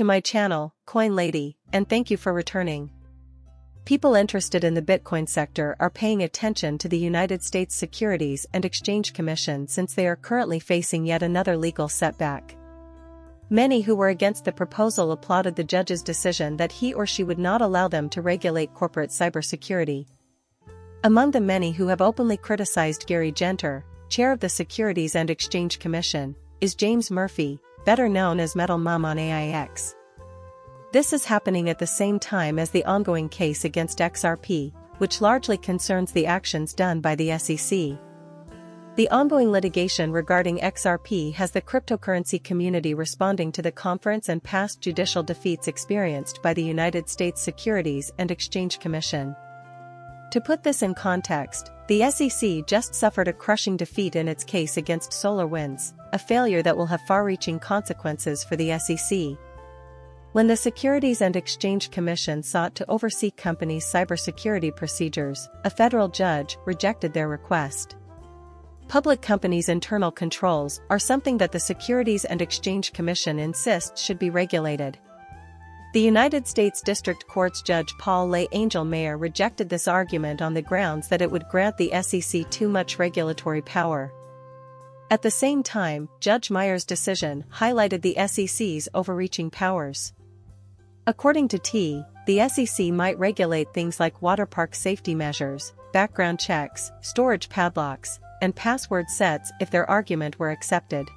to my channel, Coin Lady, and thank you for returning. People interested in the Bitcoin sector are paying attention to the United States Securities and Exchange Commission since they are currently facing yet another legal setback. Many who were against the proposal applauded the judge's decision that he or she would not allow them to regulate corporate cybersecurity. Among the many who have openly criticized Gary Gensler, chair of the Securities and Exchange Commission, is James Murphy, better known as Metal Mom on AIX. This is happening at the same time as the ongoing case against XRP, which largely concerns the actions done by the SEC. The ongoing litigation regarding XRP has the cryptocurrency community responding to the conference and past judicial defeats experienced by the United States Securities and Exchange Commission. To put this in context, the SEC just suffered a crushing defeat in its case against SolarWinds, a failure that will have far-reaching consequences for the SEC. When the Securities and Exchange Commission sought to oversee companies' cybersecurity procedures, a federal judge rejected their request. Public companies' internal controls are something that the Securities and Exchange Commission insists should be regulated. The United States District Court's Judge Paul Lee Angel Meyer rejected this argument on the grounds that it would grant the SEC too much regulatory power. At the same time, Judge Meyer's decision highlighted the SEC's overreaching powers. According to T, the SEC might regulate things like water park safety measures, background checks, storage padlocks, and password sets if their argument were accepted.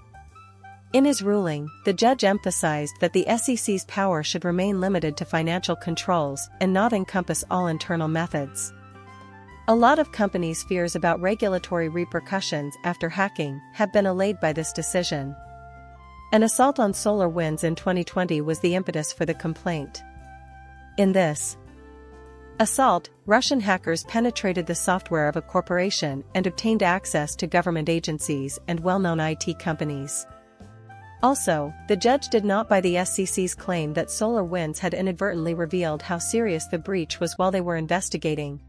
In his ruling, the judge emphasized that the SEC's power should remain limited to financial controls and not encompass all internal methods. A lot of companies' fears about regulatory repercussions after hacking have been allayed by this decision. An assault on SolarWinds in 2020 was the impetus for the complaint. In this assault, Russian hackers penetrated the software of a corporation and obtained access to government agencies and well-known IT companies. Also, the judge did not buy the SEC's claim that SolarWinds had inadvertently revealed how serious the breach was while they were investigating.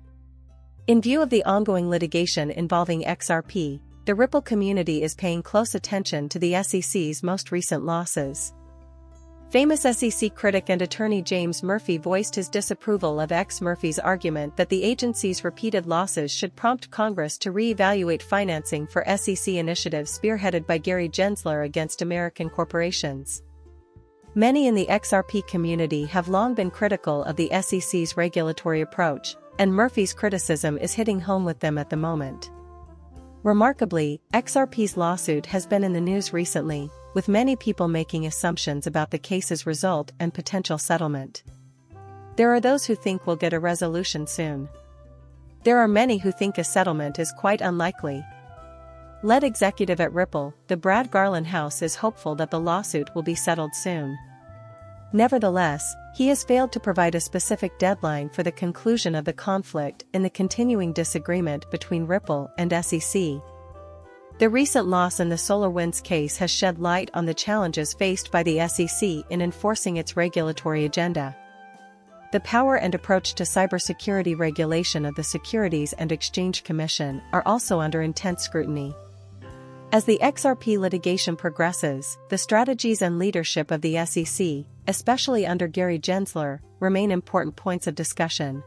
In view of the ongoing litigation involving XRP, the Ripple community is paying close attention to the SEC's most recent losses. Famous SEC critic and attorney James Murphy voiced his disapproval of Murphy's argument that the agency's repeated losses should prompt Congress to re-evaluate financing for SEC initiatives spearheaded by Gary Gensler against American corporations. Many in the XRP community have long been critical of the SEC's regulatory approach, and Murphy's criticism is hitting home with them at the moment. Remarkably, XRP's lawsuit has been in the news recently, with many people making assumptions about the case's result and potential settlement. There are those who think we'll get a resolution soon. There are many who think a settlement is quite unlikely. Lead executive at Ripple, the Brad Garland House, is hopeful that the lawsuit will be settled soon. Nevertheless, he has failed to provide a specific deadline for the conclusion of the conflict in the continuing disagreement between Ripple and SEC. The recent loss in the SolarWinds case has shed light on the challenges faced by the SEC in enforcing its regulatory agenda. The power and approach to cybersecurity regulation of the Securities and Exchange Commission are also under intense scrutiny. As the XRP litigation progresses, the strategies and leadership of the SEC, especially under Gary Gensler, remain important points of discussion.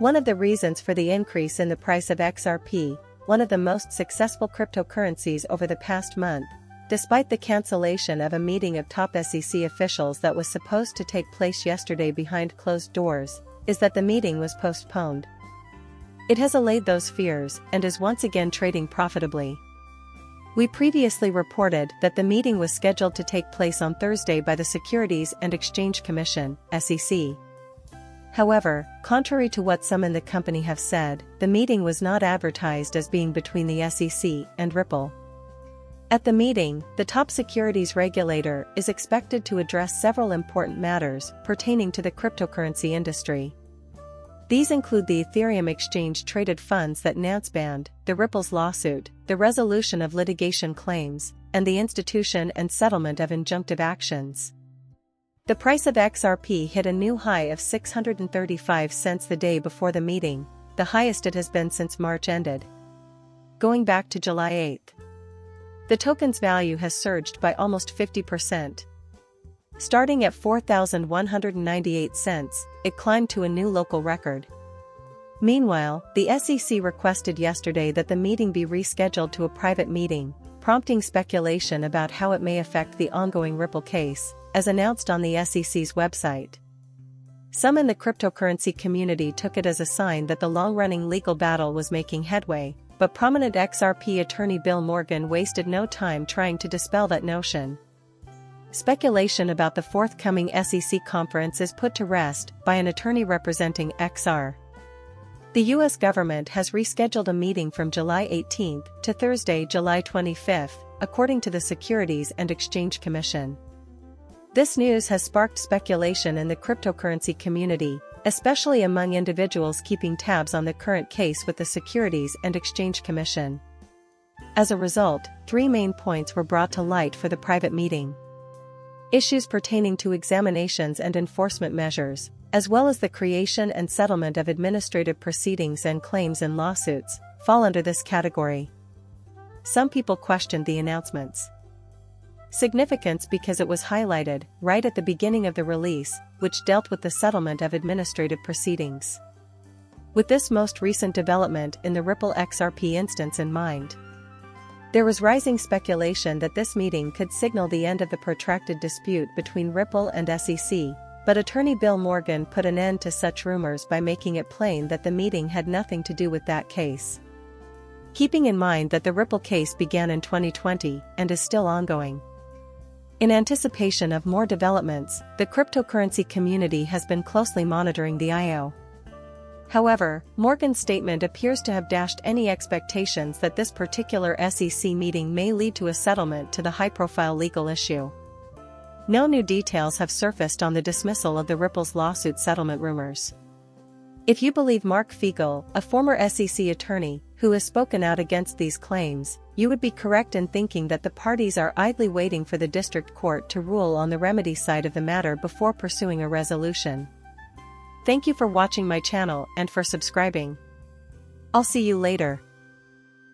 One of the reasons for the increase in the price of XRP, one of the most successful cryptocurrencies over the past month, despite the cancellation of a meeting of top SEC officials that was supposed to take place yesterday behind closed doors, is that the meeting was postponed. It has allayed those fears and is once again trading profitably. We previously reported that the meeting was scheduled to take place on Thursday by the Securities and Exchange Commission, SEC. However, contrary to what some in the company have said, the meeting was not advertised as being between the SEC and Ripple. At the meeting, the top securities regulator is expected to address several important matters pertaining to the cryptocurrency industry. These include the Ethereum exchange-traded funds that Nance banned, the Ripple's lawsuit, the resolution of litigation claims, and the institution and settlement of injunctive actions. The price of XRP hit a new high of 635 cents the day before the meeting, the highest it has been since March ended. Going back to July 8, the token's value has surged by almost 50%. Starting at $4,198, it climbed to a new local record. Meanwhile, the SEC requested yesterday that the meeting be rescheduled to a private meeting, prompting speculation about how it may affect the ongoing Ripple case, as announced on the SEC's website. Some in the cryptocurrency community took it as a sign that the long-running legal battle was making headway, but prominent XRP attorney Bill Morgan wasted no time trying to dispel that notion. Speculation about the forthcoming SEC conference is put to rest by an attorney representing XR. The U.S. government has rescheduled a meeting from July 18 to Thursday, July 25, according to the Securities and Exchange Commission. This news has sparked speculation in the cryptocurrency community, especially among individuals keeping tabs on the current case with the Securities and Exchange Commission. As a result, three main points were brought to light for the private meeting. Issues pertaining to examinations and enforcement measures, as well as the creation and settlement of administrative proceedings and claims in lawsuits, fall under this category. Some people questioned the announcement's significance because it was highlighted right at the beginning of the release, which dealt with the settlement of administrative proceedings. With this most recent development in the Ripple XRP instance in mind, there was rising speculation that this meeting could signal the end of the protracted dispute between Ripple and SEC, but attorney Bill Morgan put an end to such rumors by making it plain that the meeting had nothing to do with that case. Keeping in mind that the Ripple case began in 2020 and is still ongoing. In anticipation of more developments, the cryptocurrency community has been closely monitoring the IO. However, Morgan's statement appears to have dashed any expectations that this particular SEC meeting may lead to a settlement to the high-profile legal issue. No new details have surfaced on the dismissal of the Ripple's lawsuit settlement rumors. If you believe Mark Feigel, a former SEC attorney, who has spoken out against these claims, you would be correct in thinking that the parties are idly waiting for the district court to rule on the remedy side of the matter before pursuing a resolution. Thank you for watching my channel and for subscribing. I'll see you later.